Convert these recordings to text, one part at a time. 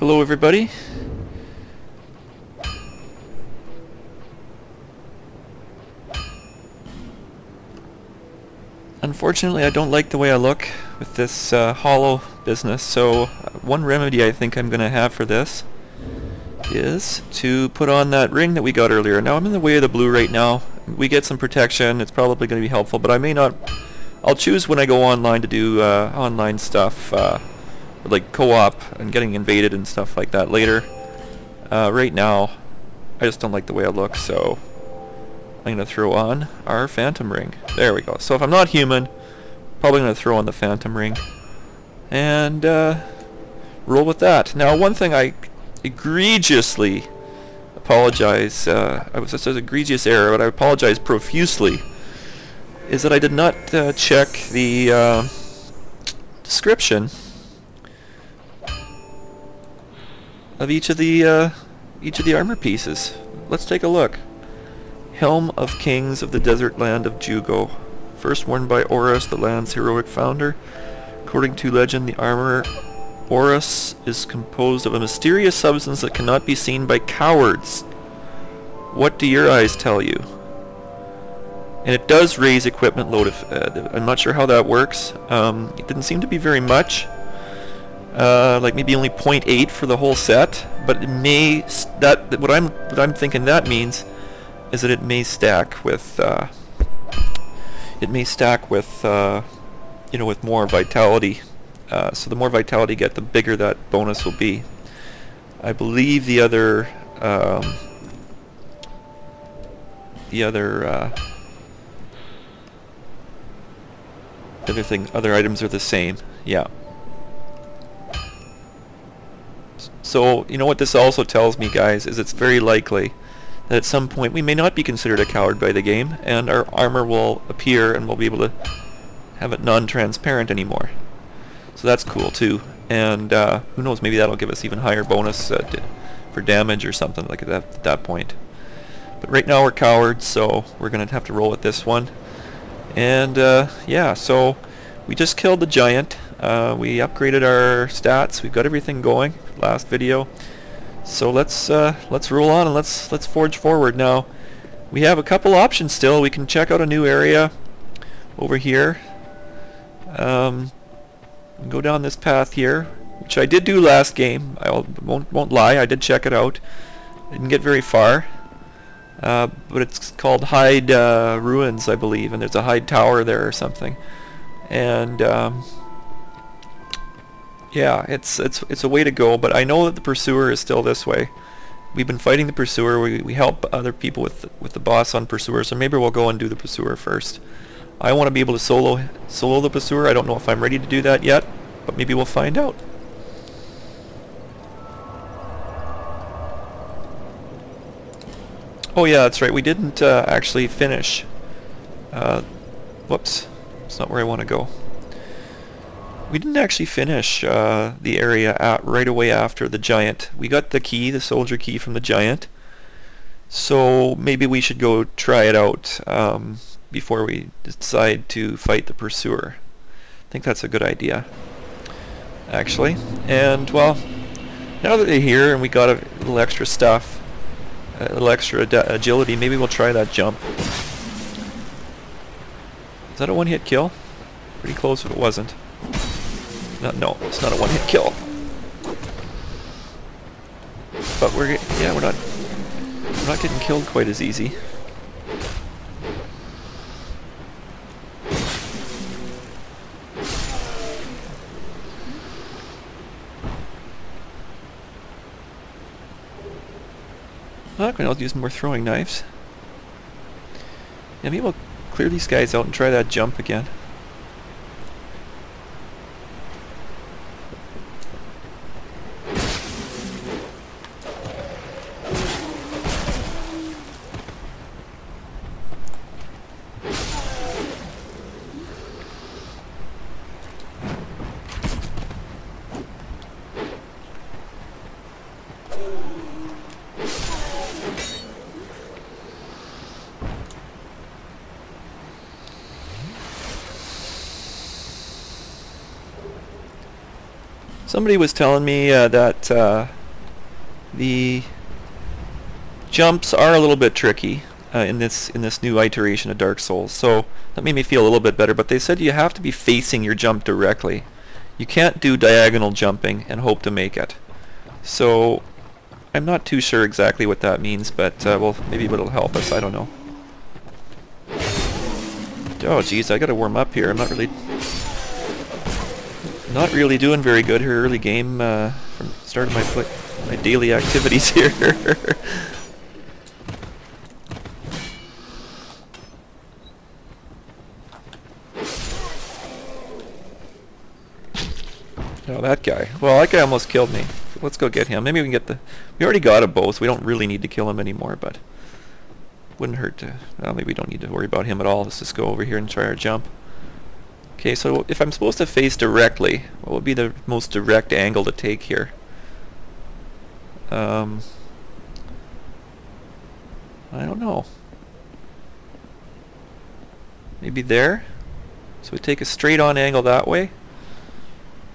Hello everybody. Unfortunately, I don't like the way I look with this hollow business, so one remedy I think I'm going to have for this is to put on that ring that we got earlier. Now I'm in the way of the blue right now. We get some protection, it's probably going to be helpful, but I may not... I'll choose when I go online to do online stuff, like co-op and getting invaded and stuff like that later. Right now, I just don't like the way I look, so... I'm going to throw on our phantom ring. There we go. So if I'm not human, probably going to throw on the phantom ring. And roll with that. Now one thing I egregiously apologize, I was just an egregious error, but I apologize profusely, is that I did not check the description of each of the armor pieces. Let's take a look. Helm of Kings of the Desert Land of Jugo, first worn by Orus, the land's heroic founder. According to legend, the armor Orus is composed of a mysterious substance that cannot be seen by cowards. What do your eyes tell you? And it does raise equipment load. If, I'm not sure how that works. It didn't seem to be very much. Like maybe only 0.8 for the whole set, but it may what I'm thinking that means is that it may stack with, you know, with more vitality. So the more vitality you get, the bigger that bonus will be. I believe the other items are the same. Yeah. So you know what this also tells me, guys, is it's very likely that at some point we may not be considered a coward by the game, and our armor will appear and we'll be able to have it non-transparent anymore. So that's cool too, and who knows, maybe that'll give us even higher bonus for damage or something like that at that point. But right now we're cowards, so we're going to have to roll with this one. And yeah, so we just killed the giant, we upgraded our stats, we've got everything going, last video. So let's roll on and let's forge forward. Now we have a couple options still. We can check out a new area over here. Go down this path here, which I did do last game. I won't lie, I did check it out. Didn't get very far, but it's called Heide's Ruins, I believe, and there's a Heide's Tower there or something. And yeah, it's a way to go, but I know that the Pursuer is still this way. We've been fighting the Pursuer. We help other people with the boss on Pursuer, so maybe we'll go and do the Pursuer first. I want to be able to solo the Pursuer. I don't know if I'm ready to do that yet, but maybe we'll find out. Oh yeah, that's right. We didn't actually finish. Whoops, that's not where I want to go. We didn't actually finish the area right away after the giant. We got the key, the soldier key from the giant. So maybe we should go try it out before we decide to fight the Pursuer. I think that's a good idea, actually. And well, now that they're here and we got a little extra stuff, a little extra agility, maybe we'll try that jump. Is that a one-hit kill? Pretty close if it wasn't. No, it's not a one-hit kill. But we're not getting killed quite as easy. I'm going to use more throwing knives. Yeah, maybe we'll clear these guys out and try that jump again. Somebody was telling me that the jumps are a little bit tricky in this new iteration of Dark Souls, so that made me feel a little bit better. But they said you have to be facing your jump directly. You can't do diagonal jumping and hope to make it. So I'm not too sure exactly what that means, but well, maybe it'll help us. I don't know. Oh geez, I gotta warm up here. I'm not really doing very good here early game from the start of my daily activities here. Oh, that guy. Well, that guy almost killed me. Let's go get him. Maybe we can get the... We already got a bow, so we don't really need to kill him anymore, but... Wouldn't hurt to... Well, maybe we don't need to worry about him at all. Let's just go over here and try our jump. Okay, so if I'm supposed to face directly, what would be the most direct angle to take here? I don't know. Maybe there? So we take a straight on angle that way.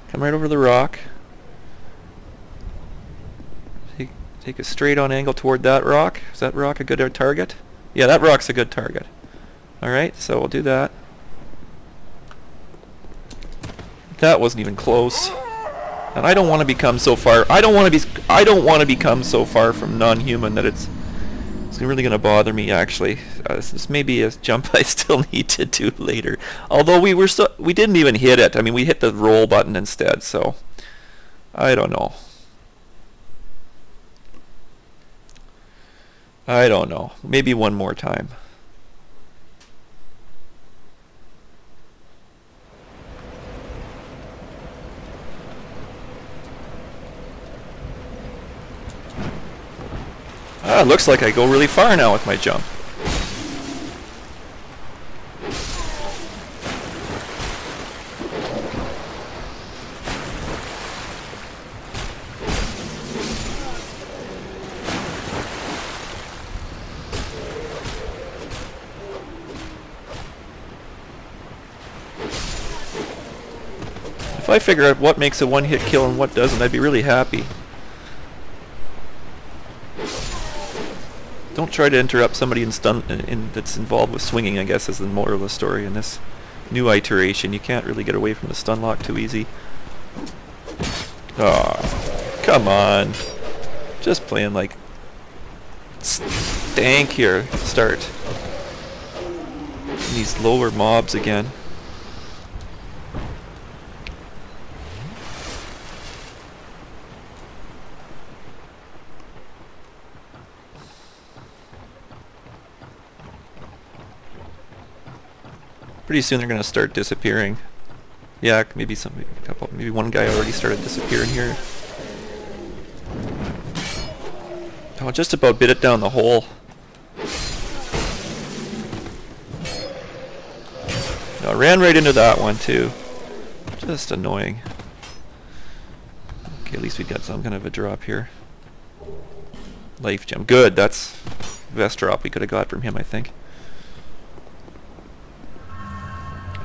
Come right over the rock. Take a straight on angle toward that rock. Is that rock a good target? Yeah, that rock's a good target. Alright, so we'll do that. That wasn't even close. And I don't want to become so far. I don't want to become so far from non-human that it's really going to bother me, actually. This may be a jump I still need to do later. Although we didn't even hit it. I mean, we hit the roll button instead, so I don't know. I don't know. Maybe one more time. Ah, looks like I go really far now with my jump. If I figure out what makes a one-hit kill and what doesn't, I'd be really happy. Don't try to interrupt somebody that's involved with swinging, I guess, is the moral of the story in this new iteration. You can't really get away from the stun lock too easy. Oh, come on. Just playing like stank here at the start. And these lower mobs again. Pretty soon they're gonna start disappearing. Yeah, maybe maybe one guy already started disappearing here. Oh, just about bit it down the hole. No, I ran right into that one too. Just annoying. Okay, at least we got some kind of a drop here. Life gem. Good, that's the best drop we could have got from him, I think.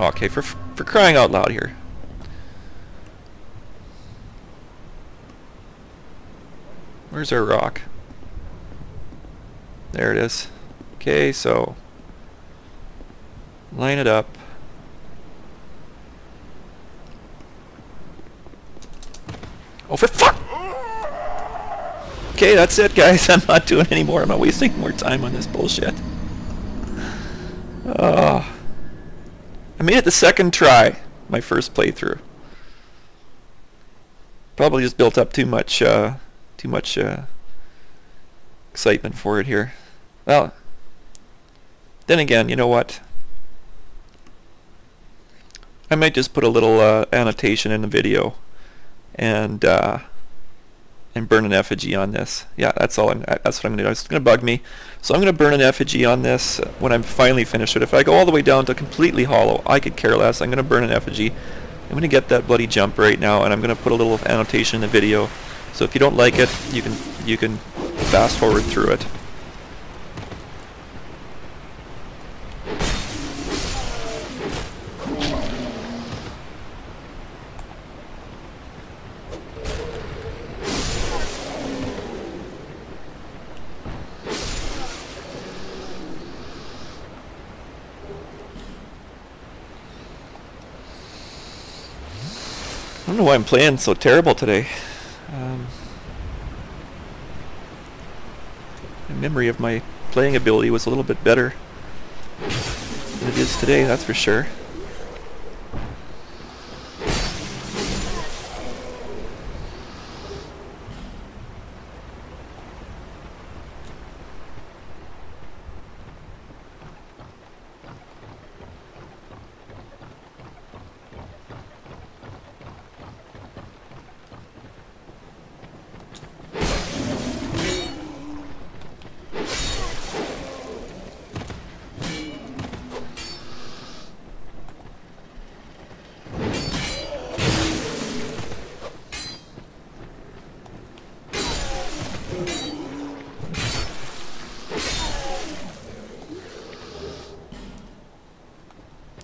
Okay, for crying out loud here. Where's our rock? There it is. Okay, so line it up. Oh, for fuck! Okay, that's it, guys. I'm not doing any more. I'm not wasting more time on this bullshit. Oh. I made it the second try, my first playthrough. Probably just built up too much excitement for it here. Well, then again, you know what? I might just put a little annotation in the video and burn an effigy on this. Yeah, that's what I'm gonna do. It's gonna bug me, so I'm gonna burn an effigy on this when I'm finally finished with it. If I go all the way down to completely hollow, I could care less. I'm gonna burn an effigy. I'm gonna get that bloody jump right now, and I'm gonna put a little annotation in the video. So if you don't like it, you can fast forward through it. don't know why I'm playing so terrible today. The memory of my playing ability was a little bit better than it is today, that's for sure.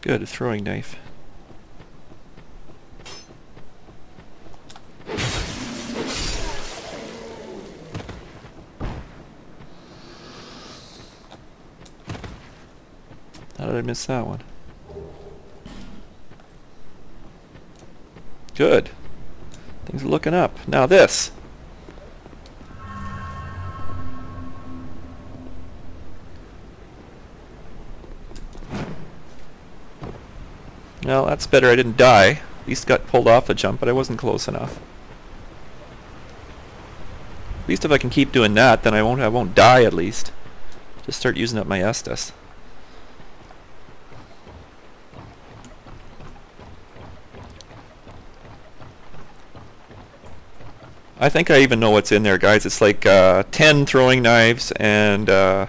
Good, a throwing knife. How did I miss that one? Good. Things are looking up. Now this. Well, that's better. I didn't die. At least got pulled off the jump, but I wasn't close enough. At least if I can keep doing that, then I won't die at least. Just start using up my Estus. I think I even know what's in there, guys. It's like 10 throwing knives and a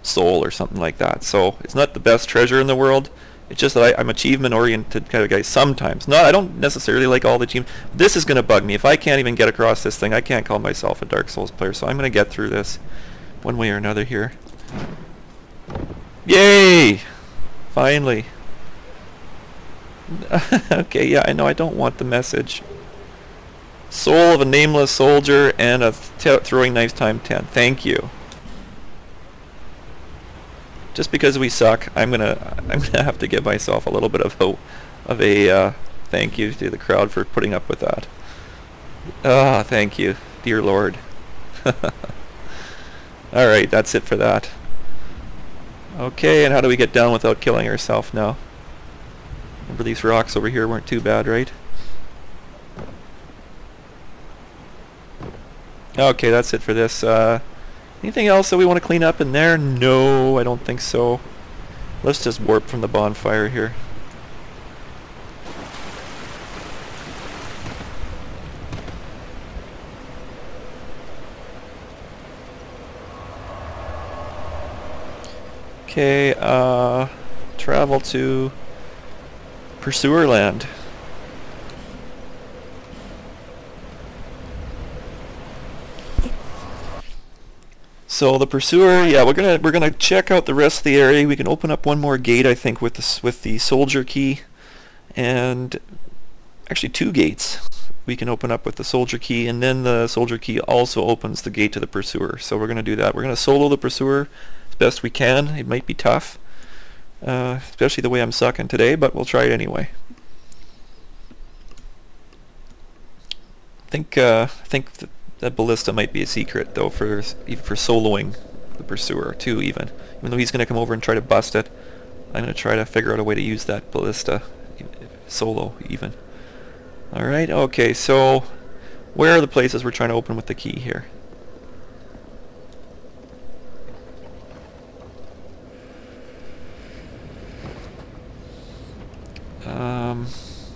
soul or something like that. So it's not the best treasure in the world. It's just that I'm achievement oriented kind of guy sometimes. Not, I don't necessarily like all the achievements. This is going to bug me. If I can't even get across this thing, I can't call myself a Dark Souls player. So I'm going to get through this one way or another here. Yay! Finally. Okay, yeah, I know I don't want the message. Soul of a nameless soldier and a throwing knife time 10. Thank you. Just because we suck, I'm gonna have to give myself a little bit of a thank you to the crowd for putting up with that. Ah, thank you, dear Lord. All right, that's it for that. Okay, and how do we get down without killing ourselves now? Remember these rocks over here weren't too bad, right? Okay, that's it for this. Anything else that we want to clean up in there? No, I don't think so. Let's just warp from the bonfire here. Okay, travel to Pursuer Land. So the Pursuer, yeah, we're gonna check out the rest of the area. We can open up one more gate, I think, with the soldier key, and actually 2 gates we can open up with the soldier key, and then the soldier key also opens the gate to the Pursuer. So we're gonna do that. We're gonna solo the Pursuer as best we can. It might be tough, especially the way I'm sucking today, but we'll try it anyway. I think that ballista might be a secret, though, for soloing the Pursuer, too, even though he's going to come over and try to bust it. I'm going to try to figure out a way to use that ballista solo, even. Alright, okay, so where are the places we're trying to open with the key here?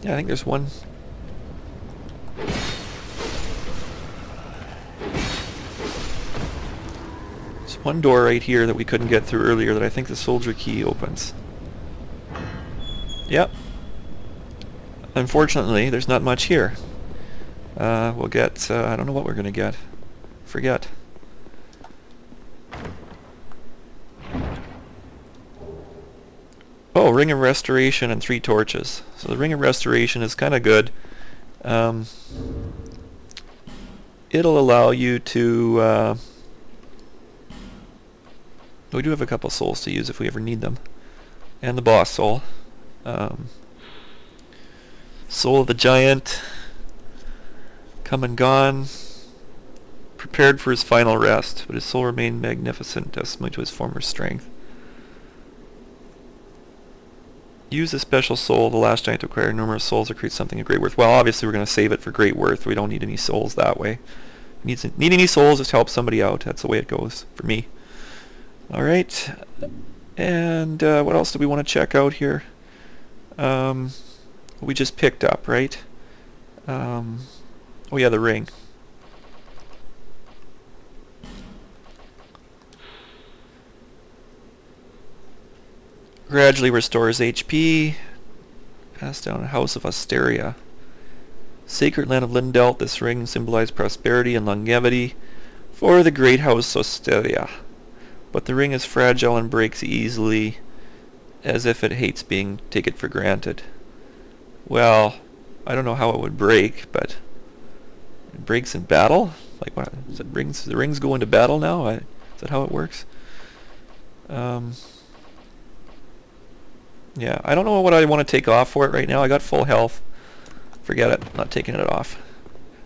Yeah, I think there's one. One door right here that we couldn't get through earlier that I think the soldier key opens. Yep. Unfortunately, there's not much here. We'll get... I don't know what we're going to get. Forget. Oh, Ring of Restoration and 3 torches. So the Ring of Restoration is kind of good. It'll allow you to... we do have a couple souls to use if we ever need them. and the boss soul. Soul of the giant, come and gone, prepared for his final rest, but his soul remained magnificent, testimony to his former strength. Use a special soul, the last giant to acquire numerous souls or create something of great worth. Well, obviously we're going to save it for great worth. We don't need any souls that way. Need any souls, just help somebody out. That's the way it goes for me. Alright, and what else do we want to check out here? We just picked up, right? Oh yeah, the ring. Gradually restores HP. Passed down a house of Osteria. Sacred land of Lindelt, this ring symbolized prosperity and longevity for the great house Osteria. But the ring is fragile and breaks easily, as if it hates being taken for granted. Well, I don't know how it would break, but it breaks in battle? Like what? Is it rings? The rings go into battle now? Is that how it works? Yeah, I don't know what I want to take off for it right now. I got full health. Forget it. Not taking it off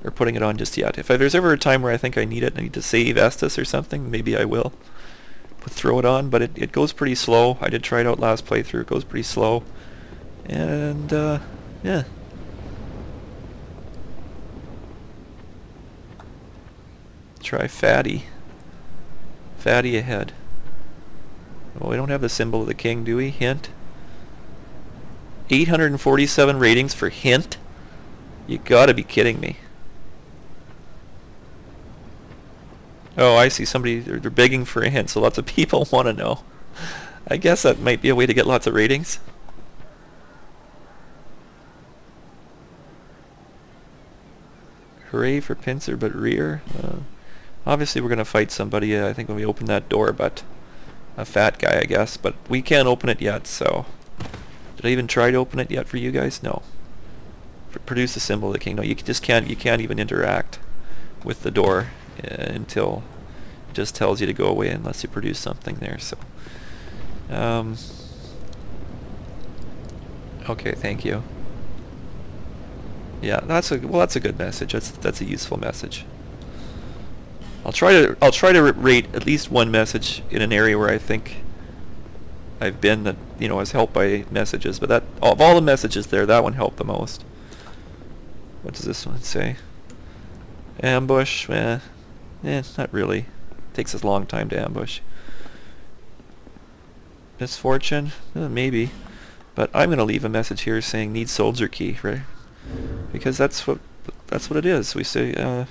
or putting it on just yet. If there's ever a time where I think I need it and I need to save Estus or something, maybe I will throw it on, but it goes pretty slow. I did try it out last playthrough. It goes pretty slow. And, yeah. Try Fatty. Fatty ahead. Oh, we don't have the symbol of the king, do we? Hint. 847 ratings for Hint? You gotta be kidding me. Oh, I see somebody, they're begging for a hint, so lots of people want to know. I guess that might be a way to get lots of ratings. Hooray for pincer, but rear. Obviously we're going to fight somebody, I think, when we open that door, but a fat guy, I guess. But we can't open it yet, so... Did I even try to open it yet for you guys? No. Produce the symbol of the king. No, you just can't, you can't even interact with the door. Until it just tells you to go away unless you produce something there. So, okay, thank you. Yeah, that's a well. That's a good message. That's a useful message. I'll try to rate at least one message in an area where I think I've been that is helped by messages. But that of all the messages there, that one helped the most. What does this one say? Ambush? Eh, not really. Takes us a long time to ambush. Misfortune? Maybe. But I'm going to leave a message here saying need soldier key, right? Because that's what it is. We say,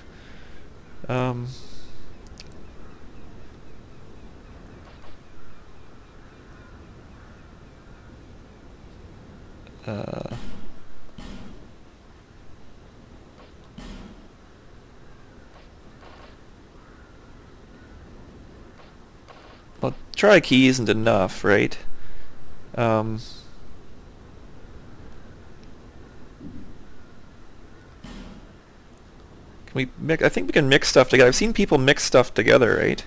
try key isn't enough, right? Can we mix? I think we can mix stuff together. I've seen people mix stuff together, right?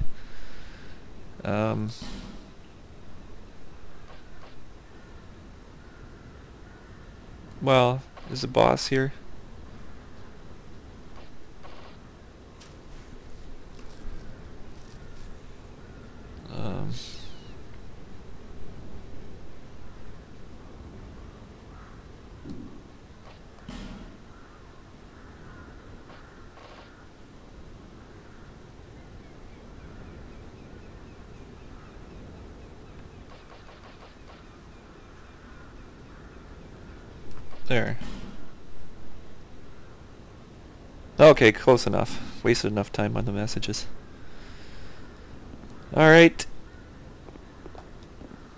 Well, is the boss here? There. Okay, close enough. Wasted enough time on the messages. Alright.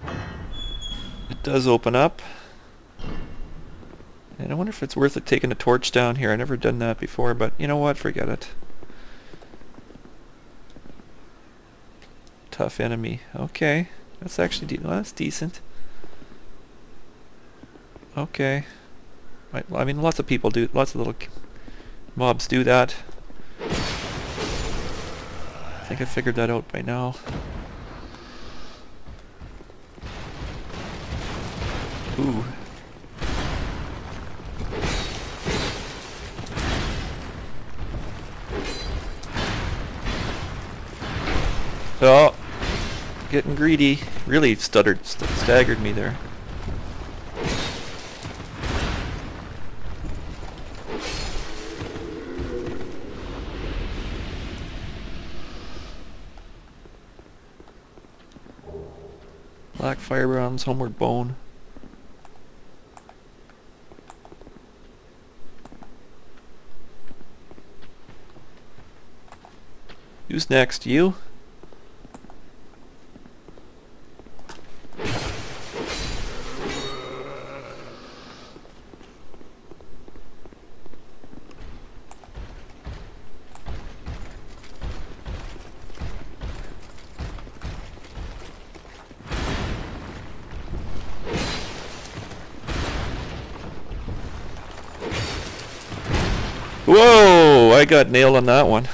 It does open up. And I wonder if it's worth it taking a torch down here. I've never done that before, but you know what? Forget it. Tough enemy. Okay. That's actually that's decent. Okay. I mean, lots of people do, lots of little mobs do that. I think I figured that out by now. Ooh. Oh, getting greedy. Really staggered me there. Black fire bombs, homeward bone. Who's next? You? Whoa! I got nailed on that one.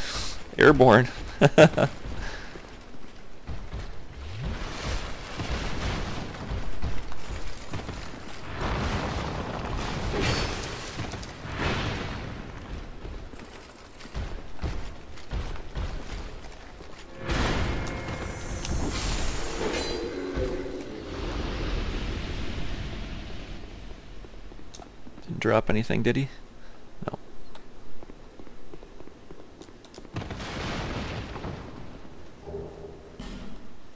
Airborne. Didn't drop anything, did he?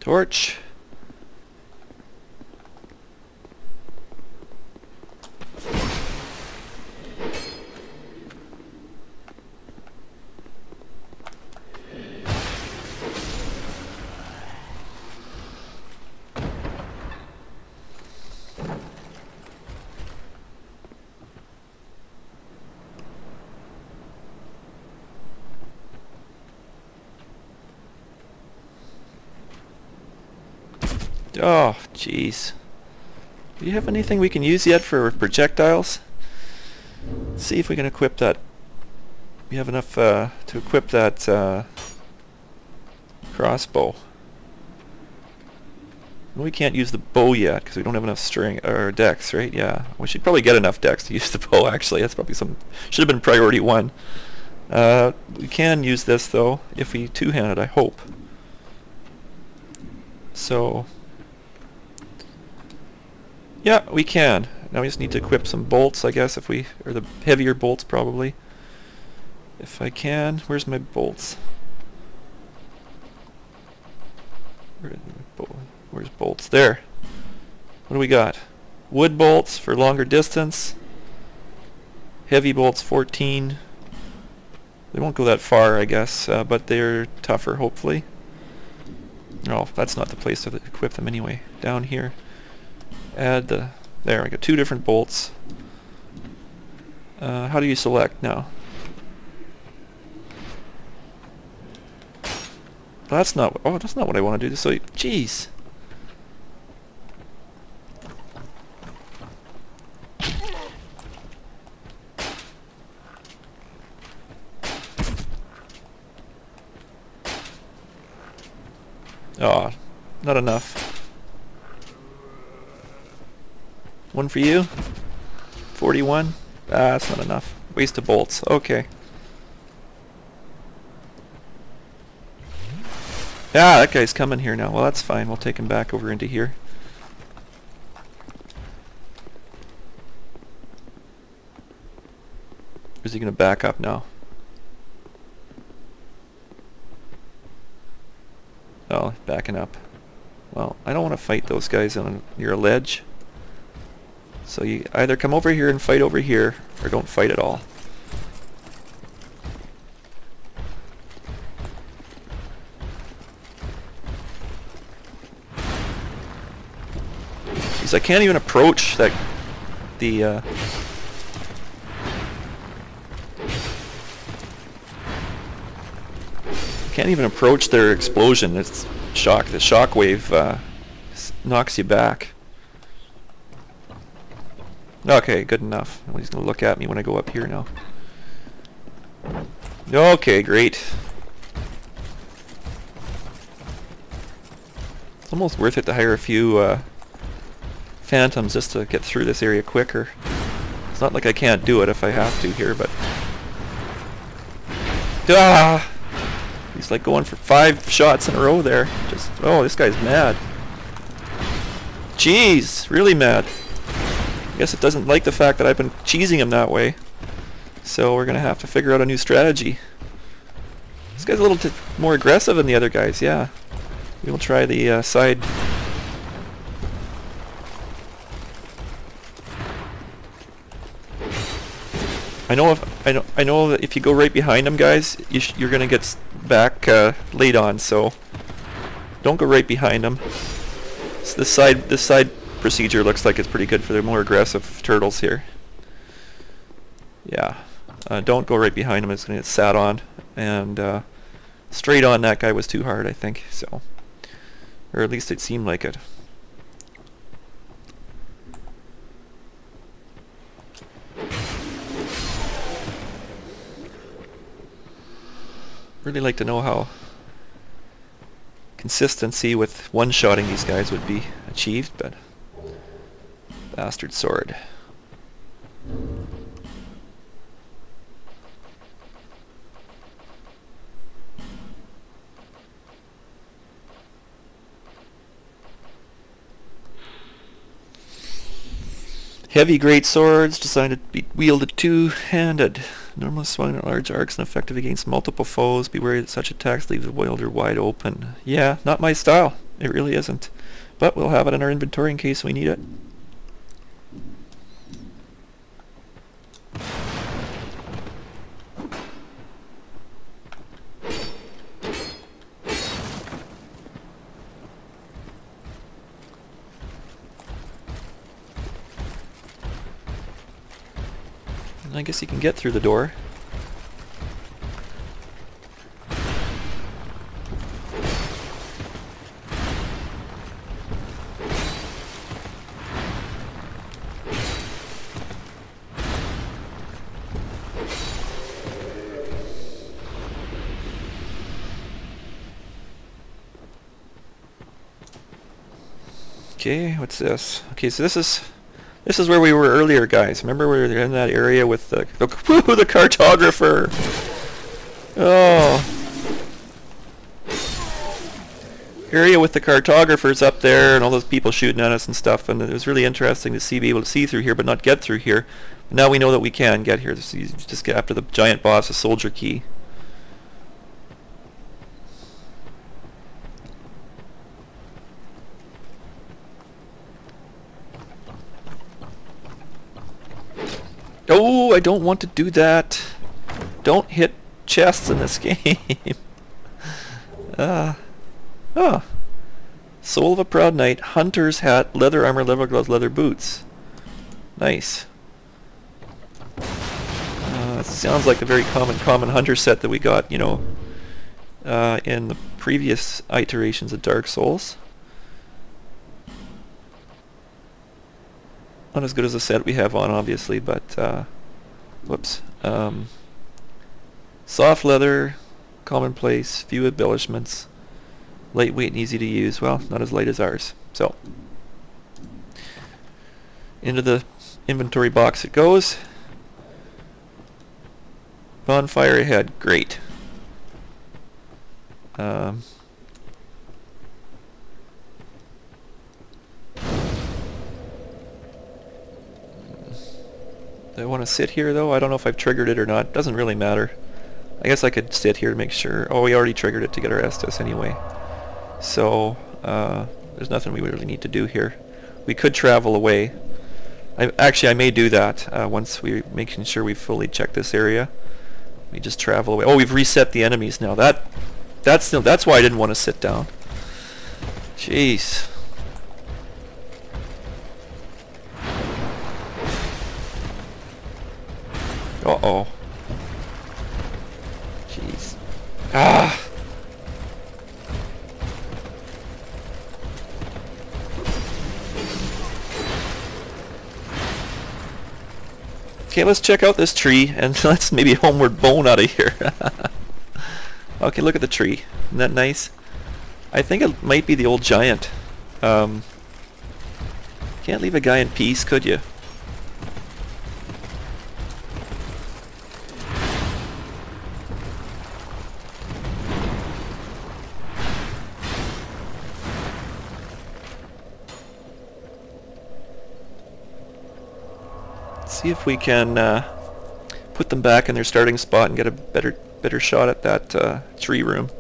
Torch. Oh, jeez. Do you have anything we can use yet for projectiles? Let's see if we can equip that. We have enough to equip that crossbow. And we can't use the bow yet because we don't have enough string or dex, right? Yeah, we should probably get enough dex to use the bow. Actually, that's probably some should have been priority one. We can use this though if we two-handed. I hope. So. Yeah, we can. Now we just need to equip some bolts, I guess, if we... or the heavier bolts, probably. If I can... Where's my bolts? Where's bolts? There! What do we got? Wood bolts for longer distance. Heavy bolts, 14. They won't go that far, I guess, but they're tougher, hopefully. No, that's not the place to equip them anyway. Down here. Add the... there we go, two different bolts. How do you select now? That's not... oh, that's not what I want to do. So, jeez. Oh, not enough. One for you. 41. That's not enough. Waste of bolts. Okay. Ah, that guy's coming here now. Well, that's fine. We'll take him back over into here. Is he going to back up now? Oh, backing up. Well, I don't want to fight those guys on near a ledge. So you either come over here and fight over here, or don't fight at all. Jeez, I can't even approach that... the... can't even approach their explosion. It's shock. The shockwave knocks you back. Okay, good enough. He's going to look at me when I go up here now. Okay, great. It's almost worth it to hire a few phantoms just to get through this area quicker. It's not like I can't do it if I have to here, but... Ah! He's like going for 5 shots in a row there. Just... Oh, this guy's mad. Jeez! Really mad. I guess it doesn't like the fact that I've been cheesing him that way. So we're gonna have to figure out a new strategy. This guy's a little more aggressive than the other guys, yeah. We'll try the side... I know that if you go right behind them, guys, you're gonna get back laid on. So don't go right behind them. So this side procedure looks like it's pretty good for the more aggressive turtles here. Yeah, don't go right behind them; it's gonna get sat on. And straight on that guy was too hard, I think. So, or at least it seemed like it. Really like to know how consistency with one-shotting these guys would be achieved, but bastard sword. Heavy great swords designed to be wielded two-handed. Normally swung at large arcs and effective against multiple foes. Be wary that such attacks leave the wielder wide open. Yeah, not my style. It really isn't. But we'll have it in our inventory in case we need it. I guess you can get through the door. Okay, what's this? Okay, so this is where we were earlier, guys. Remember we were in that area with the cartographer. Oh, area with the cartographers up there, and all those people shooting at us and stuff. And it was really interesting to see, be able to see through here, but not get through here. But now we know that we can get here. This is just get after the giant boss, the soldier key. Oh, I don't want to do that. Don't hit chests in this game. Oh. Soul of a Proud Knight, Hunter's Hat, Leather Armor, Leather Gloves, Leather Boots. Nice. Sounds like a very common Hunter set that we got, you know, in the previous iterations of Dark Souls. Not as good as the set we have on, obviously, but whoops. Soft leather, commonplace, few embellishments, lightweight and easy to use. Well, not as light as ours. So into the inventory box it goes. Bonfire ahead, great. I want to sit here though. I don't know if I've triggered it or not. Doesn't really matter. I guess I could sit here to make sure. Oh, we already triggered it to get our Estus anyway. So there's nothing we really need to do here. We could travel away. Actually, I may do that once we're making sure we fully check this area. We just travel away. Oh, we've reset the enemies now. That's why I didn't want to sit down. Jeez. Uh-oh. Jeez. Ah! Okay, let's check out this tree, and let's maybe homeward bone out of here. Okay, look at the tree. Isn't that nice? I think it might be the old giant. Can't leave a guy in peace, could you? See if we can put them back in their starting spot and get a better shot at that tree room.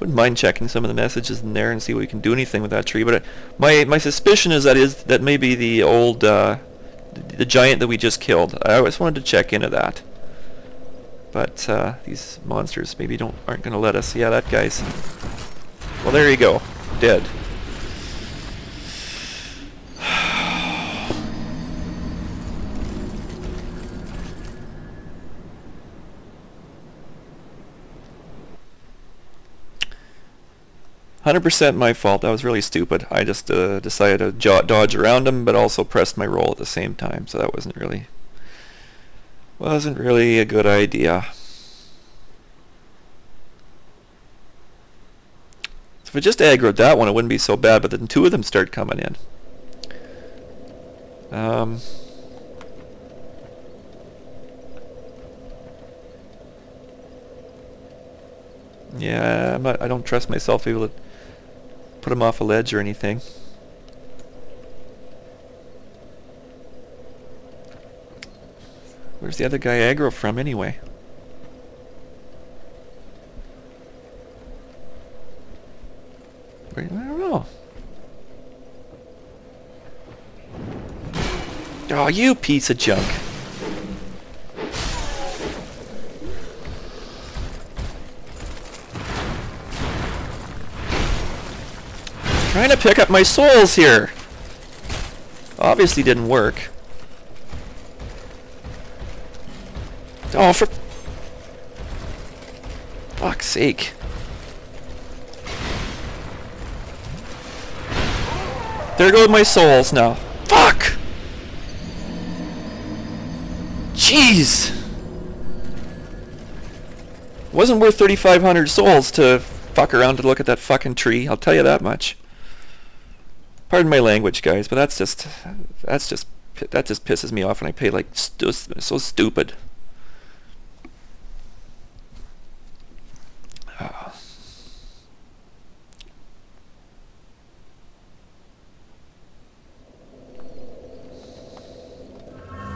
Wouldn't mind checking some of the messages in there and see if we can do anything with that tree. But my suspicion is that maybe the old the giant that we just killed. I always wanted to check into that, but these monsters maybe aren't going to let us. Yeah, that guy's. Well, there you go, dead. %100% my fault. That was really stupid. I just decided to dodge around him, but also pressed my roll at the same time. So that wasn't really a good idea. So if I just aggroed that one, it wouldn't be so bad. But then two of them start coming in. Yeah, I don't trust myself to be able to put him off a ledge or anything. Where's the other guy aggro from anyway? I don't know. Oh, you piece of junk. Trying to pick up my souls here. Obviously didn't work. Oh, for fuck's sake. There go my souls now. Fuck! Jeez! It wasn't worth 3,500 souls to fuck around to look at that fucking tree, I'll tell you that much. Pardon my language, guys, but that just pisses me off, and I pay like so stupid.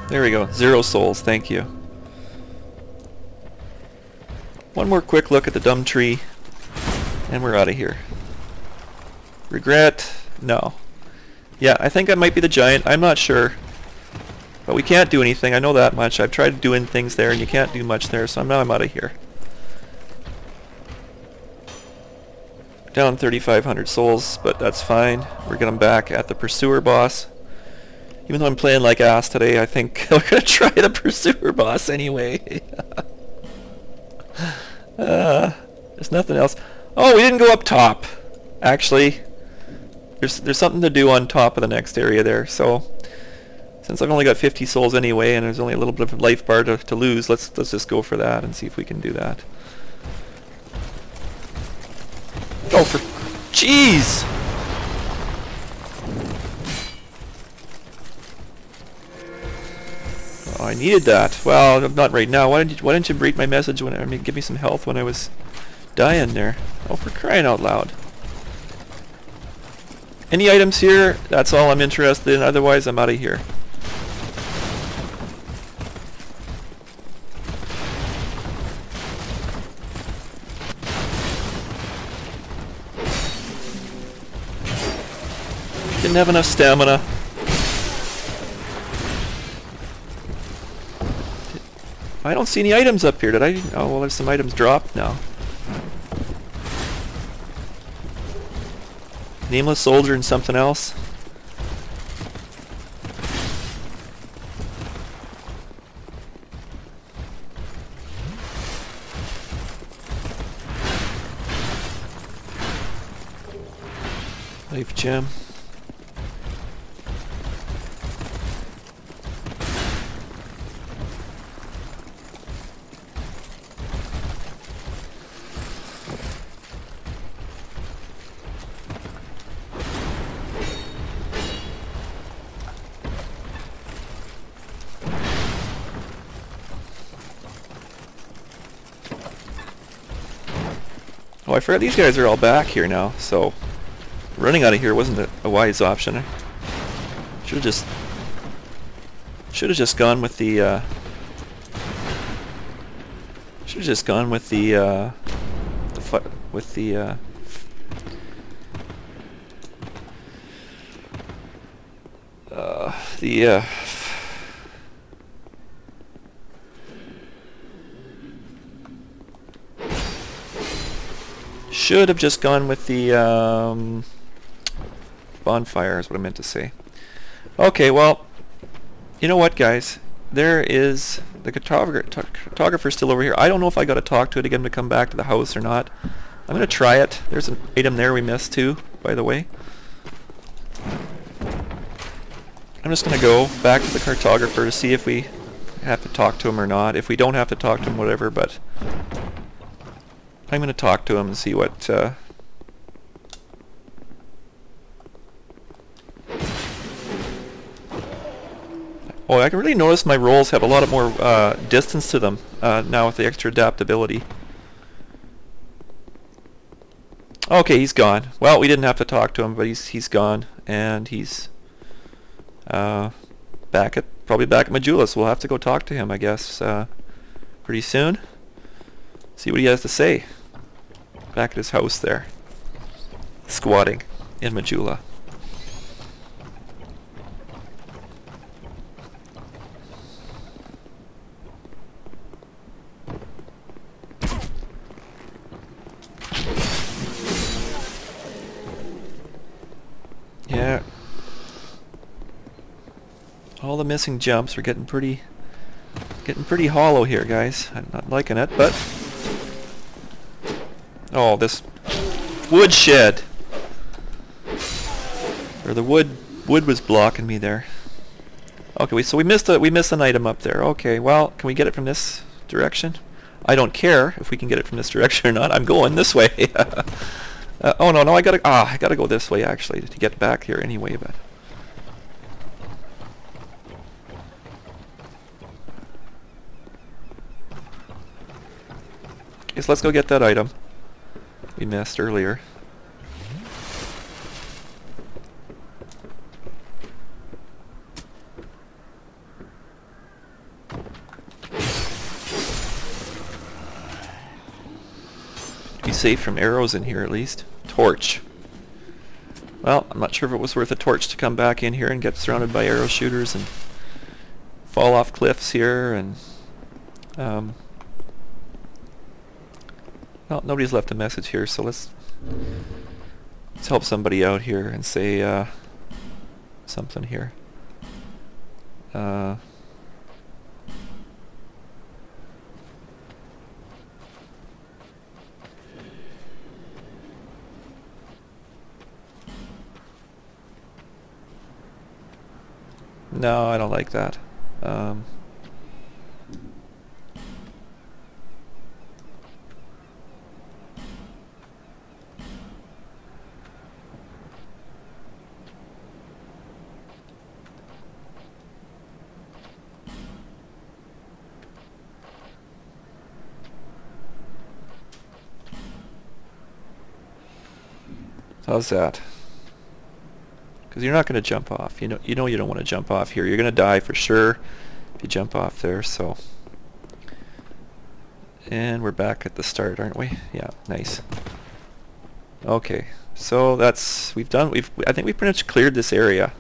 There we go, 0 souls. Thank you. One more quick look at the dumb tree, and we're out of here. Regret? No. Yeah, I think that might be the giant. I'm not sure. But we can't do anything. I know that much. I've tried doing things there and you can't do much there, so now I'm out of here. Down 3,500 souls, but that's fine. We're getting back at the Pursuer boss. Even though I'm playing like ass today, I think we're going to try the Pursuer boss anyway. There's nothing else. Oh, we didn't go up top. Actually, there's something to do on top of the next area there, so since I've only got 50 souls anyway and there's only a little bit of life bar to lose, let's just go for that and see if we can do that. Oh, for jeez! Oh, I needed that. Well, not right now. Why didn't you read my message when give me some health when I was dying there? Oh, for crying out loud. Any items here? That's all I'm interested in, otherwise I'm out of here. Didn't have enough stamina. I don't see any items up here, did I? Oh, well, there's some items dropped now. Nameless soldier and something else. Life gem. Oh, I forgot these guys are all back here now, so running out of here wasn't a wise option. Should have just gone with the bonfire is what I meant to say. Okay, well, you know what, guys? There is the cartographer still over here. I don't know if I got to talk to it again to come back to the house or not. I'm gonna try it. There's an item there we missed too, by the way. I'm just gonna go back to the cartographer to see if we have to talk to him or not. If we don't have to talk to him, whatever. But I'm gonna talk to him and see what. Oh, I can really notice my rolls have a lot of more distance to them now with the extra adaptability. Okay, he's gone. Well, we didn't have to talk to him, but he's gone, and he's probably back at Majula, so we'll have to go talk to him, I guess, pretty soon. See what he has to say. Back at his house there, squatting in Majula. Yeah, all the missing jumps are getting pretty hollow here, guys. I'm not liking it, but oh, this woodshed, or the wood was blocking me there. Okay, we missed an item up there. Okay, well, can we get it from this direction? I don't care if we can get it from this direction or not. I'm going this way. Oh no, I gotta go this way actually to get back here anyway. But okay, so let's go get that item we missed earlier. Be safe from arrows in here at least. Torch. Well, I'm not sure if it was worth a torch to come back in here and get surrounded by arrow shooters and fall off cliffs here and well, nobody's left a message here, so let's help somebody out here and say something here. No, I don't like that. How's that? Because you're not going to jump off. You know you don't want to jump off here. You're going to die for sure if you jump off there. So, and we're back at the start, aren't we? Yeah, nice. Okay, so that's I think we've pretty much cleared this area.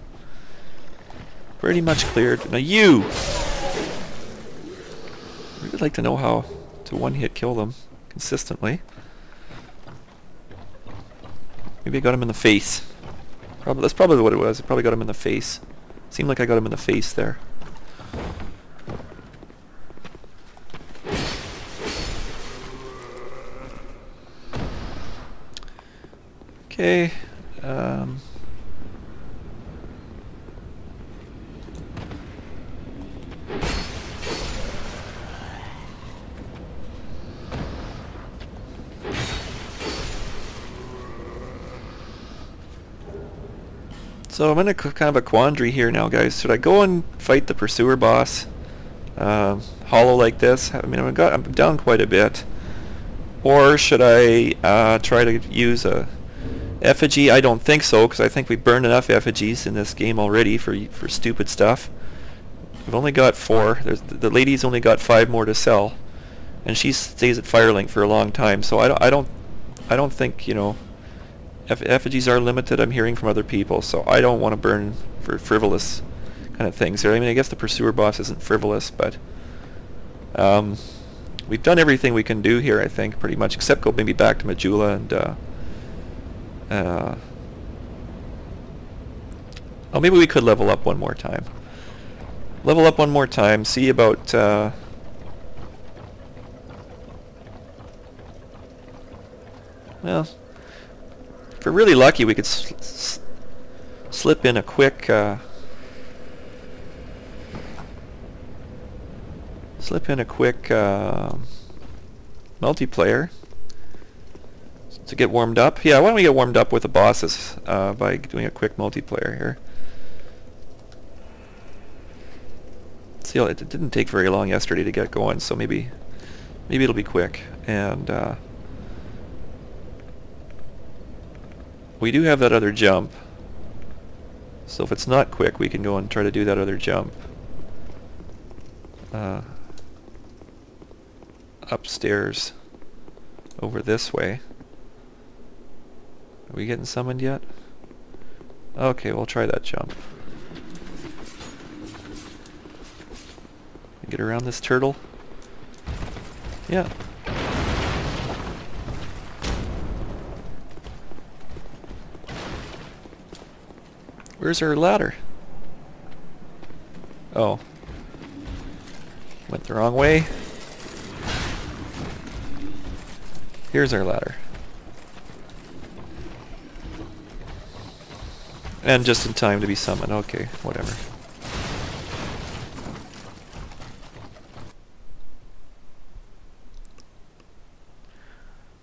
Pretty much cleared. Now you. I really like to know how to one-hit kill them consistently. Maybe I got him in the face. That's probably what it was. I probably got him in the face. Seemed like I got him in the face there. Okay. So I'm in a kind of a quandary here now, guys. Should I go and fight the Pursuer boss hollow like this? I mean, I'm down quite a bit. Or should I try to use a effigy? I don't think so, because I think we burned enough effigies in this game already for stupid stuff. We've only got 4. The lady's only got 5 more to sell, and she stays at Firelink for a long time. So I don't think, you know, effigies are limited. I'm hearing from other people, so I don't want to burn for frivolous kind of things here. I mean, I guess the Pursuer boss isn't frivolous, but we've done everything we can do here, I think, pretty much, except go maybe back to Majula and oh, maybe we could level up one more time. Level up one more time, see about well, if we're really lucky, we could slip in a quick multiplayer to get warmed up. Yeah, why don't we get warmed up with the bosses by doing a quick multiplayer here. See, it didn't take very long yesterday to get going, so maybe it'll be quick. And we do have that other jump, so if it's not quick, we can go and try to do that other jump. Upstairs over this way. Are we getting summoned yet? Okay, we'll try that jump. Get around this turtle. Yeah. Where's our ladder? Oh. Went the wrong way. Here's our ladder. And just in time to be summoned. Okay, whatever.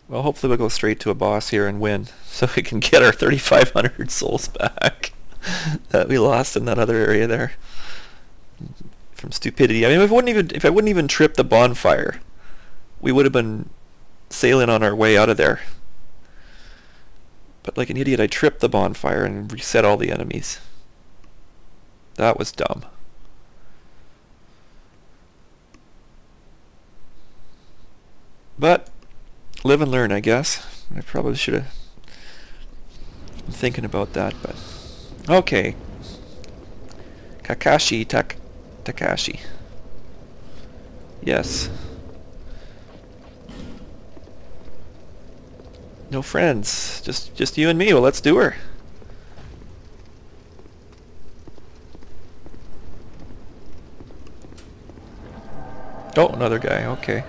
Well, hopefully we'll go straight to a boss here and win, so we can get our 3,500 souls back that we lost in that other area there from stupidity. I mean, if I wouldn't even trip the bonfire, we would have been sailing on our way out of there. But like an idiot, I tripped the bonfire and reset all the enemies. That was dumb. But live and learn, I guess. I probably should have been thinking about that, but okay. Kakashi Takashi. Yes. No friends. Just you and me. Well, let's do her. Oh, another guy. Okay.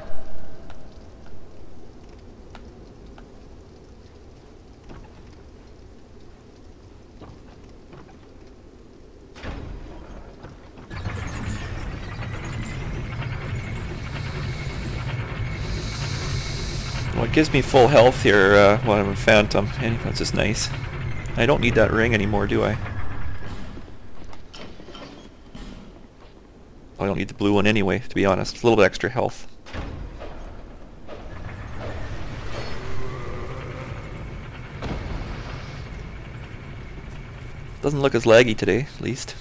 Gives me full health here when I'm a phantom. Anyway, that's just nice. I don't need that ring anymore, do I? I don't need the blue one anyway, to be honest. It's a little bit extra health. Doesn't look as laggy today, at least.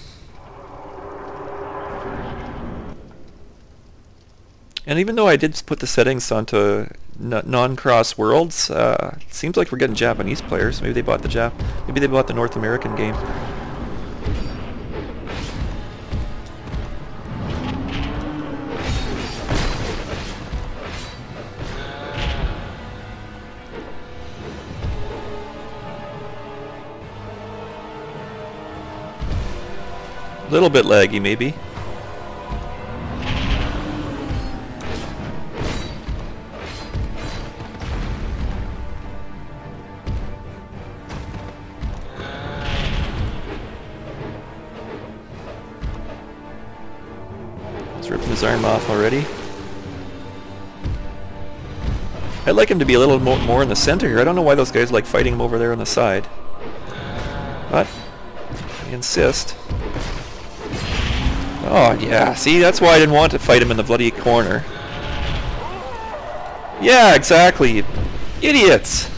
And even though I did put the settings onto non-cross worlds, it seems like we're getting Japanese players. Maybe they bought the North American game. A little bit laggy, maybe. His arm off already. I'd like him to be a little more in the center here. I don't know why those guys like fighting him over there on the side. But I insist. Oh yeah, see, that's why I didn't want to fight him in the bloody corner. Yeah, exactly. Idiots.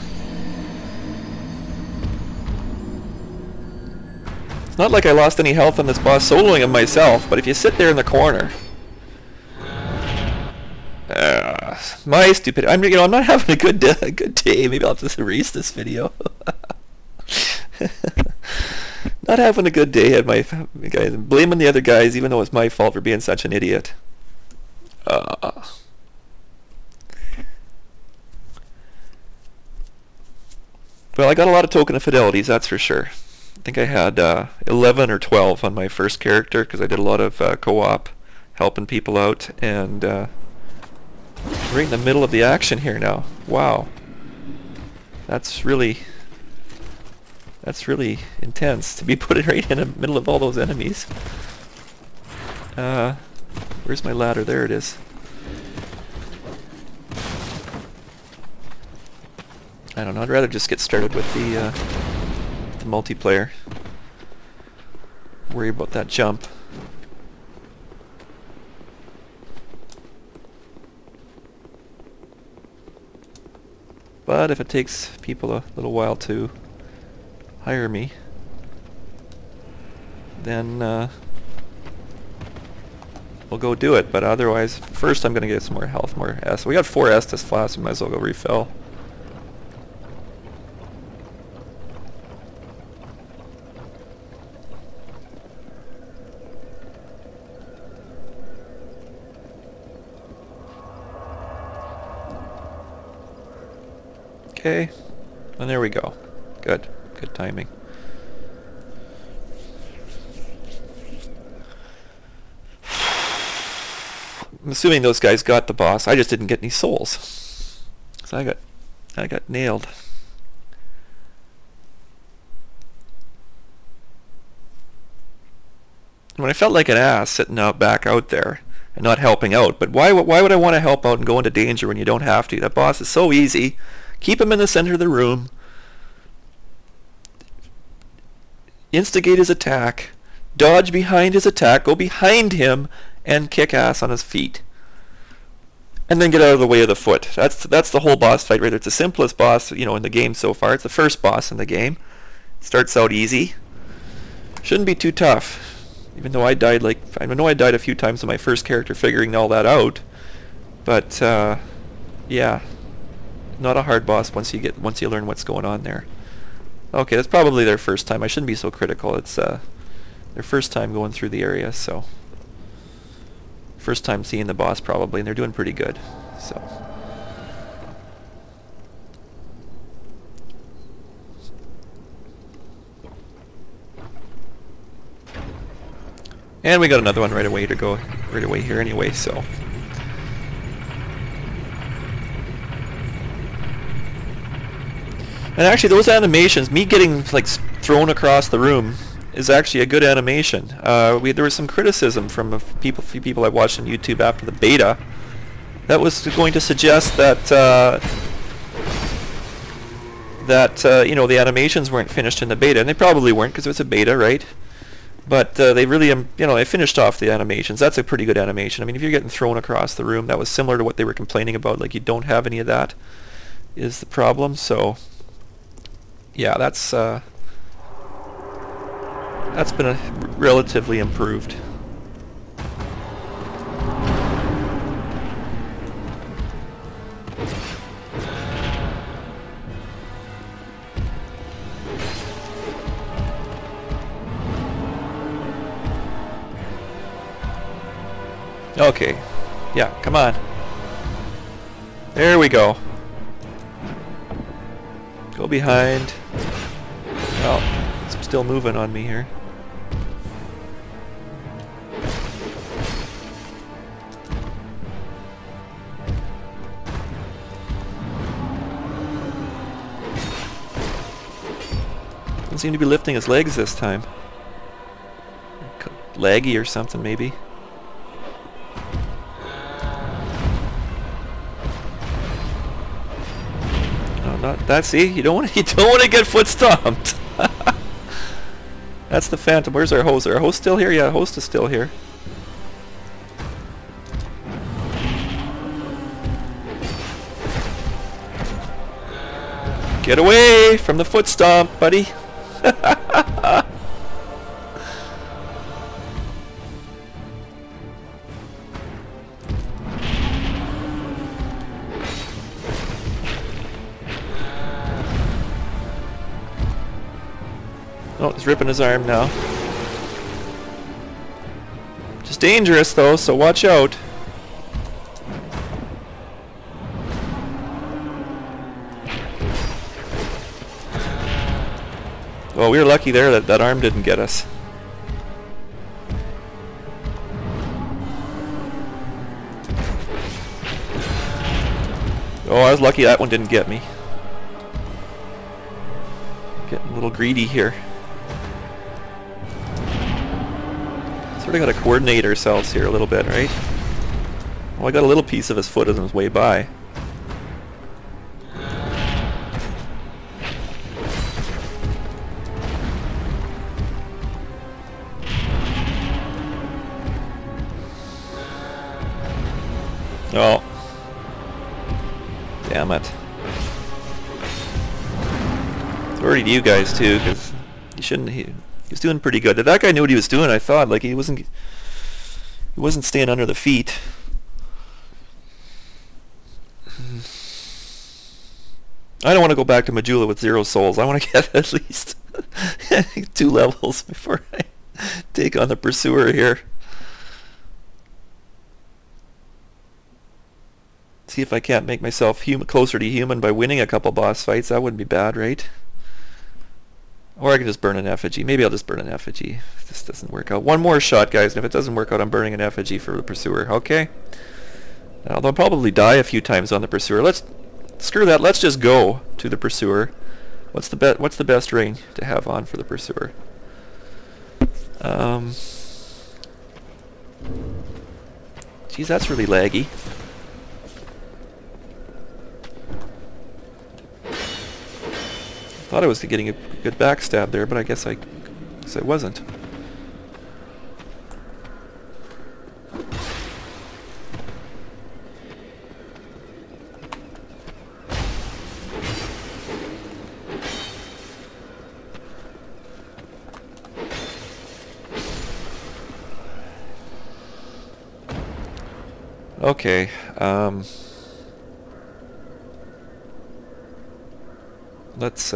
It's not like I lost any health on this boss soloing him myself, but if you sit there in the corner... my stupid... I'm not having a good day. Maybe I'll have to erase this video. Not having a good day at my guys, blaming the other guys, even though it's my fault for being such an idiot. Well, I got a lot of token of fidelities, that's for sure. I think I had 11 or 12 on my first character because I did a lot of co-op, helping people out, and right in the middle of the action here now. Wow, that's really intense to be put right in the middle of all those enemies. Where's my ladder? There it is. I don't know, I'd rather just get started with the multiplayer. Worry about that jump. But if it takes people a little while to hire me, then we'll go do it. But otherwise, first I'm gonna get some more health, more S. We got 4 S this class, we might as well go refill. Okay, and there we go. Good, good timing. I'm assuming those guys got the boss. I just didn't get any souls, so I got nailed. When I felt like an ass sitting out back out there and not helping out, but why would I want to help out and go into danger when you don't have to? That boss is so easy. Keep him in the center of the room. Instigate his attack. Dodge behind his attack. Go behind him and kick ass on his feet. And then get out of the way of the foot. That's the whole boss fight right there. It's the simplest boss, you know, in the game so far. It's the first boss in the game. Starts out easy. Shouldn't be too tough. Even though I died like... I know I died a few times in my first character figuring all that out. But, yeah. Not a hard boss once you learn what's going on there. Okay, that's probably their first time. I shouldn't be so critical. It's their first time going through the area, so first time seeing the boss probably, and they're doing pretty good. So and we got another one right away to go right away here anyway, so and actually those animations, me getting like thrown across the room, is actually a good animation. There was some criticism from a few people I watched on YouTube after the beta that was going to suggest that you know, the animations weren't finished in the beta, and they probably weren't because it was a beta, right? But they really, you know, they finished off the animations. That's a pretty good animation. I mean, if you're getting thrown across the room, that was similar to what they were complaining about. Like, you don't have any of that is the problem. So. Yeah, that's been relatively improved. Okay. Yeah, come on. There we go. Go behind. Oh, it's still moving on me here. Doesn't seem to be lifting his legs this time. Laggy or something, maybe. See, you don't want to get foot stomped. That's the phantom. Where's our host? Is our host still here? Yeah, host is still here. Get away from the foot stomp, buddy. Oh, he's ripping his arm now. Just dangerous though, so watch out. Well, we were lucky there that that arm didn't get us. Oh, I was lucky that one didn't get me. Getting a little greedy here. Sort of got to coordinate ourselves here a little bit, right? Well, I got a little piece of his foot as it was way by. Oh. Damn it. Sorry to you guys too, because you shouldn't... He was doing pretty good. That guy knew what he was doing, I thought. Like, he wasn't staying under the feet. I don't want to go back to Majula with 0 souls. I want to get at least 2 levels before I take on the Pursuer here. See if I can't make myself closer to human by winning a couple boss fights. That wouldn't be bad, right? Or I can just burn an effigy. Maybe I'll just burn an effigy if this doesn't work out. One more shot, guys, and if it doesn't work out, I'm burning an effigy for the Pursuer. Okay. Now, they'll probably die a few times on the Pursuer. Let's... Screw that. Let's just go to the Pursuer. What's the best range to have on for the Pursuer? Geez, that's really laggy. Thought I was getting a good backstab there, but I guess I wasn't. Okay. Let's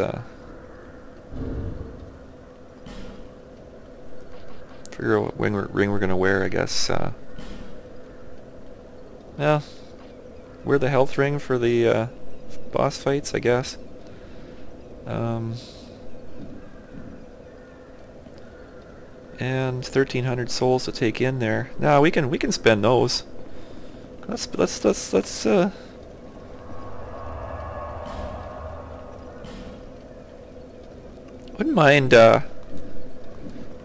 figure out what ring we're gonna wear, I guess. Well, wear the health ring for the boss fights, I guess. And 1,300 souls to take in there. Now we can spend those. Let's wouldn't mind,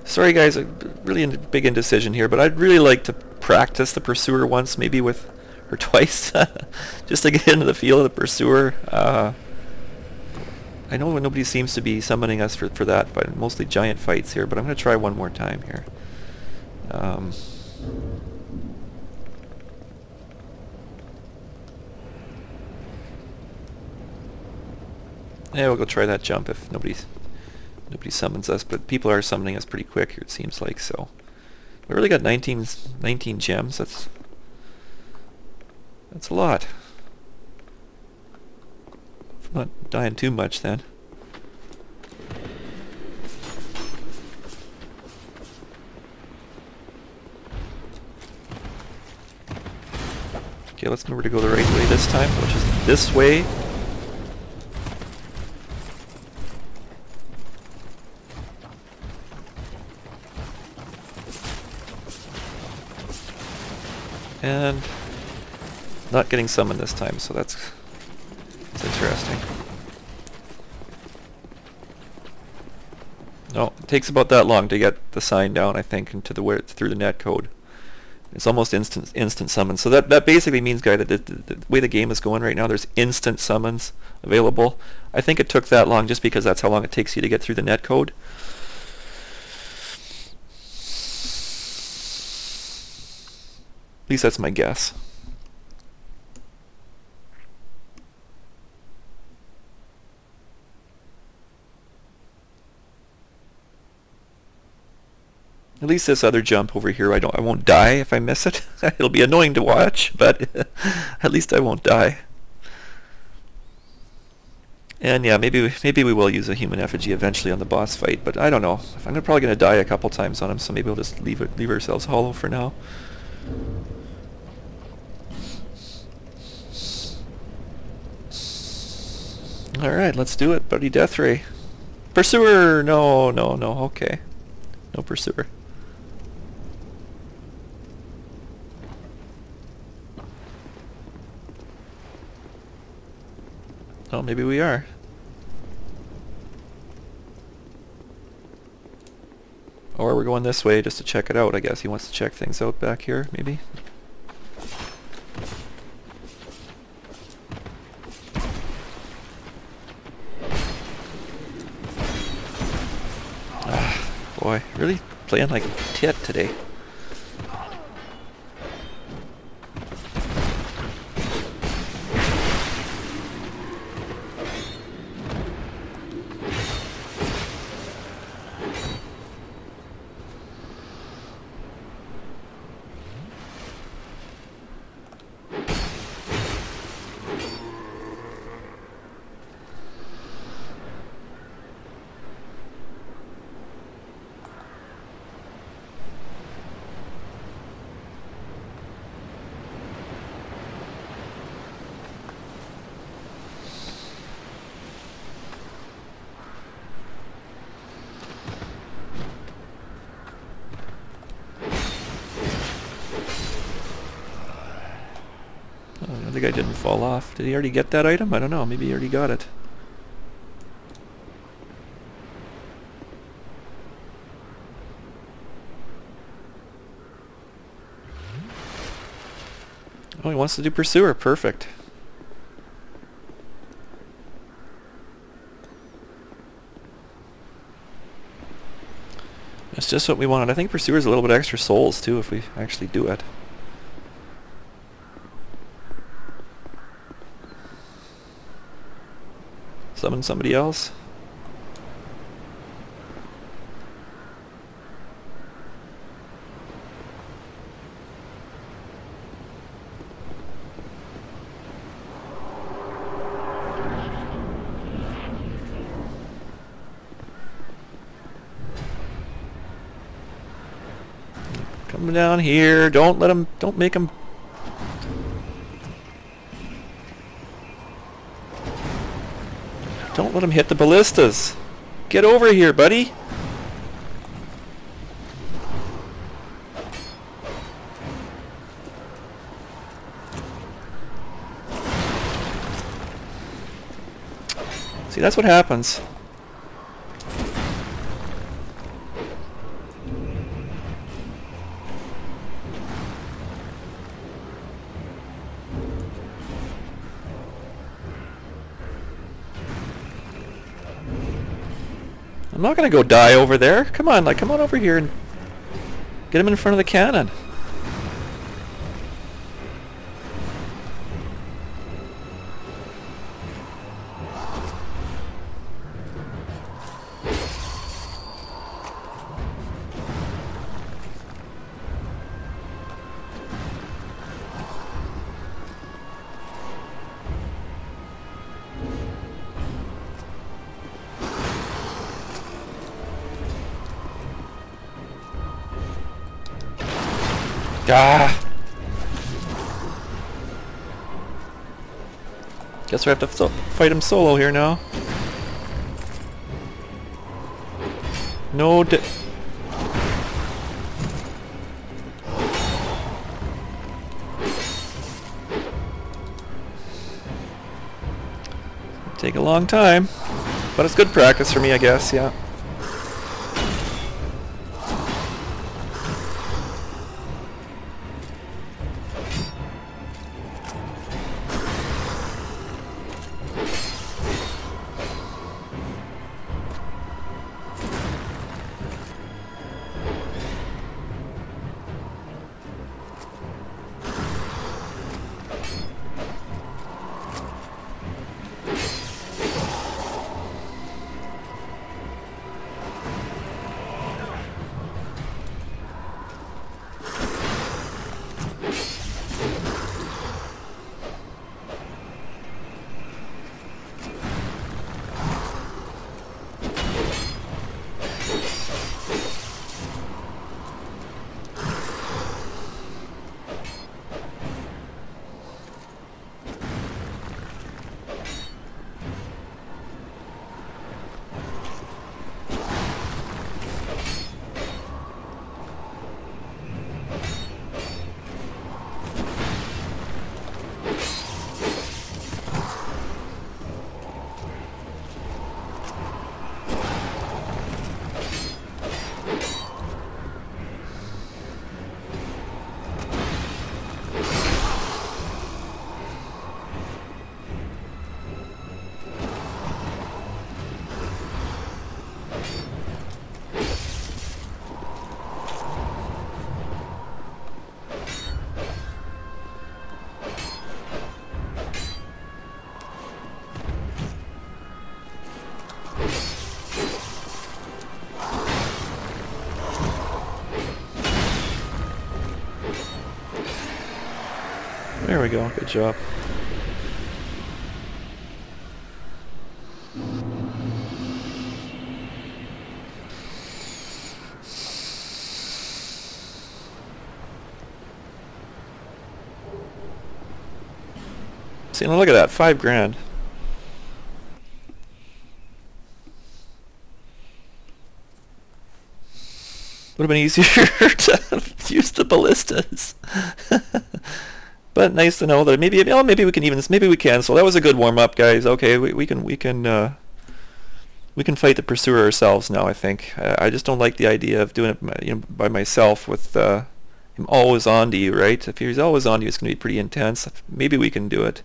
sorry guys, a really big indecision here, but I'd really like to practice the Pursuer once, maybe with, or twice, just to get into the feel of the Pursuer. I know nobody seems to be summoning us for that, but mostly giant fights here, but I'm going to try one more time here. Yeah, we'll go try that jump if nobody summons us, but people are summoning us pretty quick here, it seems like, so. We really got 19 gems, that's a lot. I'm not dying too much then. Okay, let's remember to go the right way this time, which is this way. And not getting summoned this time, so that's interesting. No, it takes about that long to get the sign down, I think, into the through the netcode. It's almost instant summons. So that basically means, guys, that the way the game is going right now, there's instant summons available. I think it took that long just because that's how long it takes you to get through the netcode. At least that's my guess. At least this other jump over here, I won't die if I miss it. It'll be annoying to watch, but at least I won't die. And yeah, maybe we will use a human effigy eventually on the boss fight, but I don't know. I'm probably going to die a couple times on him, so maybe we'll just leave ourselves hollow for now. All right, let's do it, buddy. Death Ray, Pursuer. No, no, no. Okay, no Pursuer. Oh, maybe we are. Or we're going this way just to check it out, I guess. He wants to check things out back here, maybe. Ah, boy, really playing like tit today. The guy didn't fall off. Did he already get that item? I don't know. Maybe he already got it. Oh, he wants to do Pursuer. Perfect. That's just what we wanted. I think Pursuer's a little bit extra souls too if we actually do it. Summon somebody else. Come down here. Don't let him, don't make him. Don't let him hit the ballistas. Get over here, buddy. See, that's what happens. I'm not gonna go die over there. Come on, like, come on over here and get him in front of the cannon. Ah! Guess we have to fight him solo here now. No di- Take a long time, but it's good practice for me, I guess, yeah. There we go, good job. See, now look at that, $5,000. Would have been easier to use the ballistas. But nice to know that maybe, oh, maybe we can even this. Maybe we can. So that was a good warm up, guys. Okay, we can fight the Pursuer ourselves now. I think I just don't like the idea of doing it, you know, by myself with. I'm always on to you, right? If he's always on to you, it's going to be pretty intense. Maybe we can do it.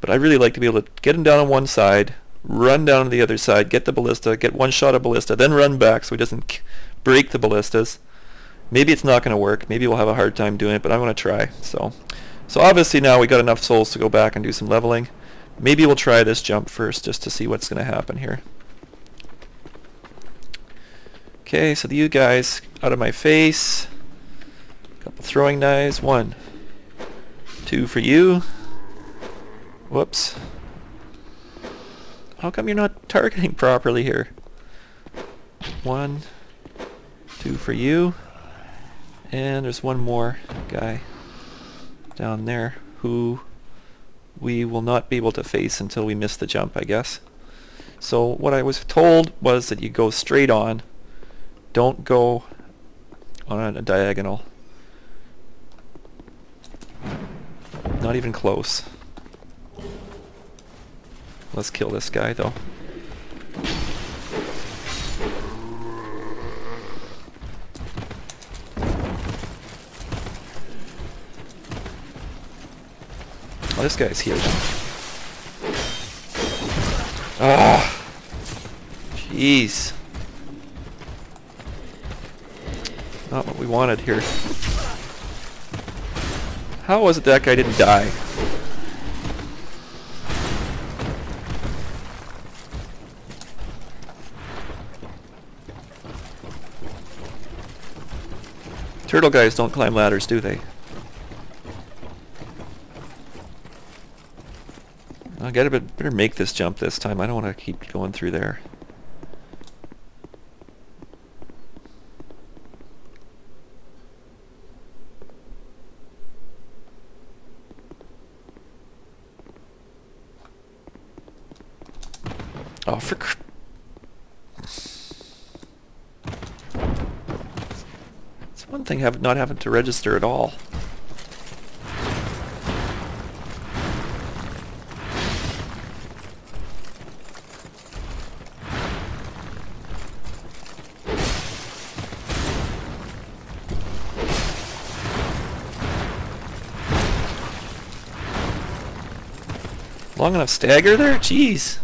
But I really like to be able to get him down on one side, run down to the other side, get the ballista, get one shot of ballista, then run back so he doesn't break the ballistas. Maybe it's not going to work. Maybe we'll have a hard time doing it, but I'm going to try. So obviously now we got enough souls to go back and do some leveling. Maybe we'll try this jump first just to see what's going to happen here. Okay, so you guys out of my face. Couple throwing knives, 1, 2 for you. Whoops. How come you're not targeting properly here? 1, 2 for you. And there's one more guy down there who we will not be able to face until we miss the jump, I guess. So what I was told was that you go straight on. Don't go on a diagonal. Not even close. Let's kill this guy, though. Oh, this guy's here. Ah! Jeez. Not what we wanted here. How was it that guy didn't die? Turtle guys don't climb ladders, do they? I gotta better make this jump this time. I don't want to keep going through there. Oh, for cr- It's one thing not having to register at all. Long enough stagger there? Jeez.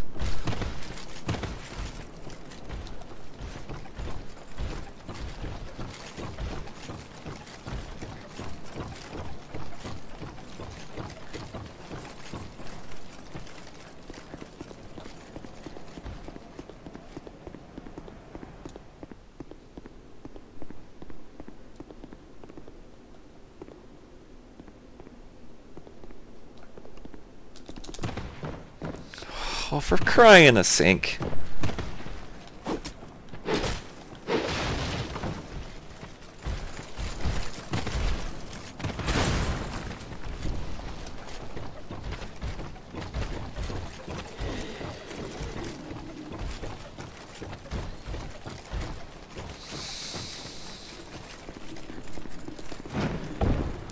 Oh, for crying a sink.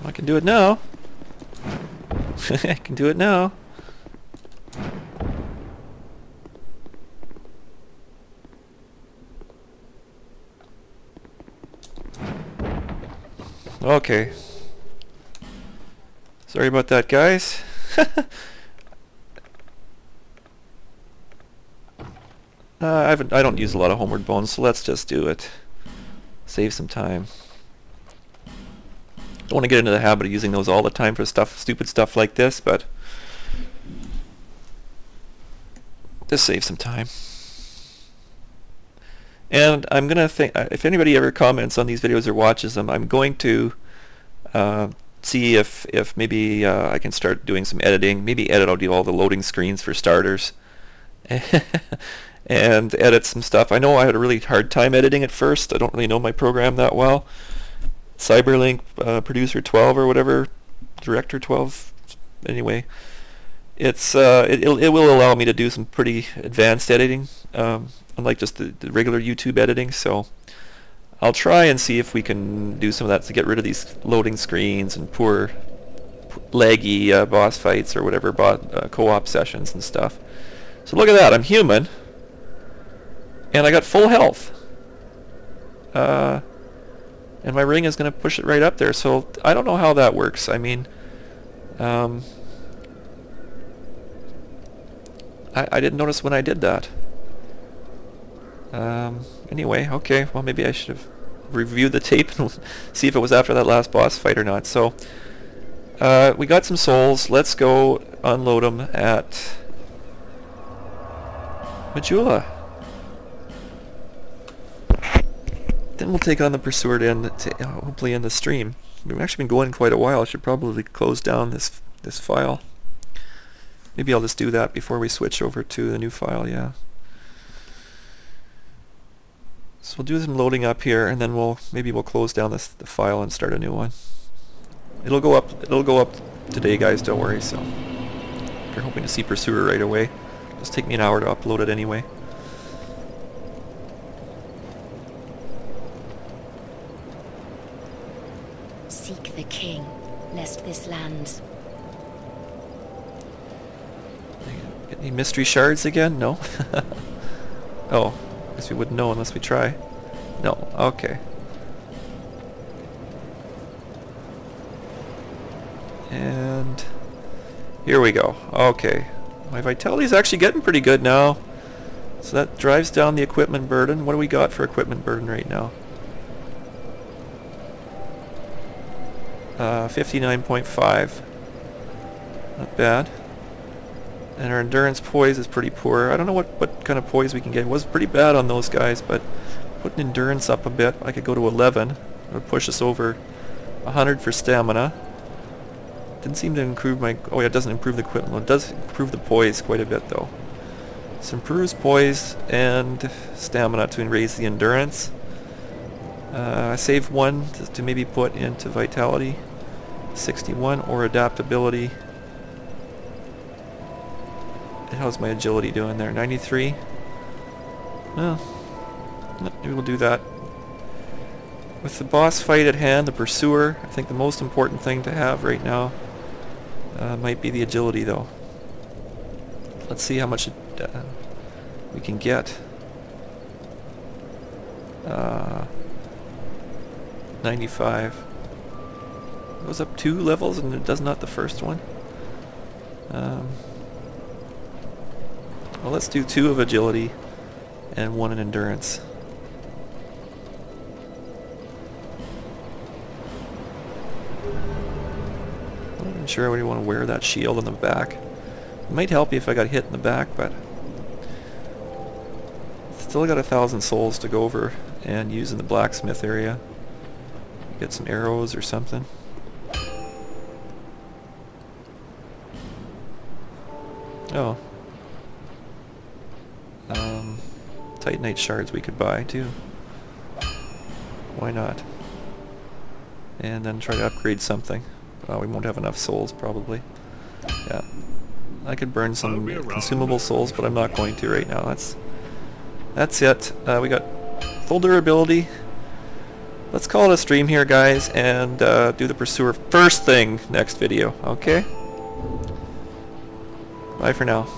I can do it now. I can do it now. Okay. Sorry about that, guys. I don't use a lot of homeward bones, so let's just do it. Save some time. Don't want to get into the habit of using those all the time for stupid stuff like this, but just save some time. And I'm going to think, if anybody ever comments on these videos or watches them, I'm going to see if maybe I can start doing some editing. Maybe edit out all the loading screens for starters. And edit some stuff. I know I had a really hard time editing at first. I don't really know my program that well. Cyberlink Producer 12 or whatever, Director 12. Anyway, it's it will allow me to do some pretty advanced editing, unlike just the regular YouTube editing. So I'll try and see if we can do some of that to get rid of these loading screens and poor laggy boss fights or whatever, co-op sessions and stuff. So look at that, I'm human, and I got full health. And my ring is going to push it right up there, so I don't know how that works. I mean, I didn't notice when I did that. Anyway, okay, well maybe I should have reviewed the tape and see if it was after that last boss fight or not. So, we got some souls. Let's go unload them at Majula. Then we'll take on the Pursuer to end hopefully end the stream. We've actually been going quite a while. I should probably close down this file. Maybe I'll just do that before we switch over to the new file, yeah. So we'll do some loading up here, and then maybe we'll close down the file and start a new one. It'll go up today, guys, don't worry. So we're hoping to see Pursuer right away. It'll take me an hour to upload it anyway. Seek the king, lest this land. Get any mystery shards again? No. Oh, I guess we wouldn't know unless we try. No. Okay. And here we go. Okay, my vitality's actually getting pretty good now, so that drives down the equipment burden. What do we got for equipment burden right now? 59.5, not bad. And our endurance poise is pretty poor. I don't know what kind of poise we can get. It was pretty bad on those guys, but putting endurance up a bit, I could go to 11. It would push us over 100 for stamina. Didn't seem to improve my... Oh yeah, it doesn't improve the equipment. It does improve the poise quite a bit though. So improves poise and stamina to raise the endurance. I save one to maybe put into vitality. 61 or adaptability. How's my agility doing there? 93. Well, maybe we'll do that. With the boss fight at hand, the Pursuer, I think the most important thing to have right now might be the agility though. Let's see how much we can get. 95. It goes up 2 levels and it does not the first one. Well, let's do 2 of agility and 1 in endurance. I'm not even sure I really want to wear that shield on the back. It might help you if I got hit in the back, but still got 1,000 souls to go over and use in the blacksmith area. Get some arrows or something. Oh. Titanite shards we could buy too. Why not? And then try to upgrade something. We won't have enough souls probably. Yeah, I could burn some consumable souls, but I'm not going to right now. That's it. We got full durability. Let's call it a stream here, guys, and do the Pursuer first thing next video. Okay. Bye for now.